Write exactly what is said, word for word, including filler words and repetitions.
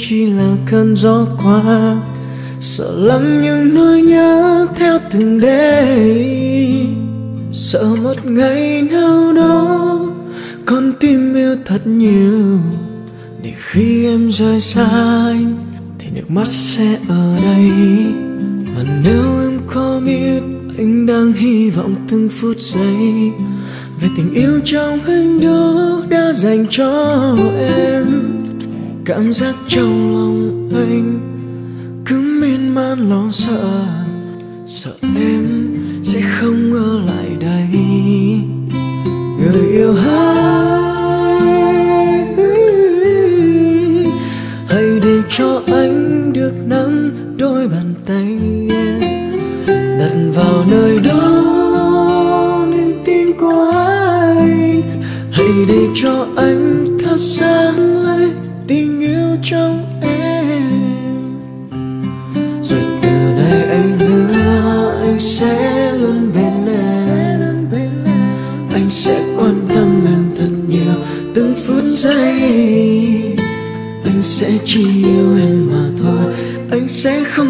chỉ là cơn gió qua. Sợ lắm những nỗi nhớ theo từng đêm, sợ một ngày nào đó con tim yêu thật nhiều, để khi em rời xa anh thì nước mắt sẽ ở đây. Và nếu em có biết anh đang hy vọng từng phút giây về tình yêu trong anh đó đã dành cho em. Cảm giác trong lòng anh cứ miên man lo sợ, sợ em sẽ không ở lại đây. Người yêu hãy hãy để cho anh được nắm đôi bàn tay em, đặt vào nơi đó niềm tin của anh. Hãy để cho anh thắp sáng lên tình yêu trong em, rồi từ nay anh hứa anh sẽ luôn bên em, anh sẽ quan tâm em thật nhiều từng phút giây. Anh sẽ chỉ yêu em mà thôi, anh sẽ không